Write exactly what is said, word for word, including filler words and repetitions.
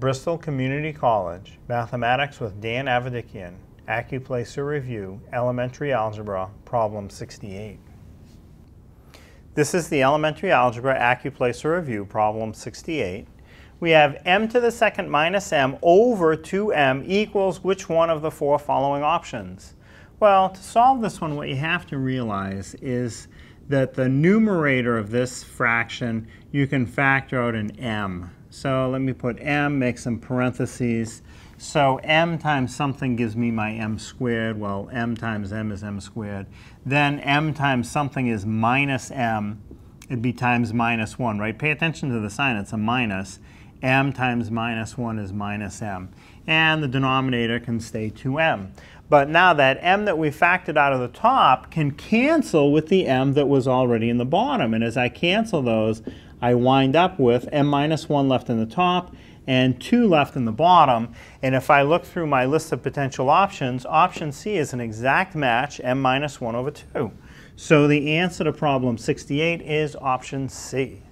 Bristol Community College, Mathematics with Dan Avedikian, Accuplacer Review, Elementary Algebra, Problem sixty-eight. This is the Elementary Algebra Accuplacer Review, Problem sixty-eight. We have m to the second minus m over two m equals which one of the four following options? Well, to solve this one, what you have to realize is that the numerator of this fraction, you can factor out an m. So let me put m, make some parentheses. So m times something gives me my m squared. Well, m times m is m squared. Then m times something is minus m. It'd be times minus one, right? Pay attention to the sign. It's a minus. m times minus one is minus m. And the denominator can stay two m. But now that m that we factored out of the top can cancel with the m that was already in the bottom. And as I cancel those, I wind up with m minus one left in the top and two left in the bottom. And if I look through my list of potential options, option C is an exact match, m minus one over two. So the answer to problem sixty-eight is option C.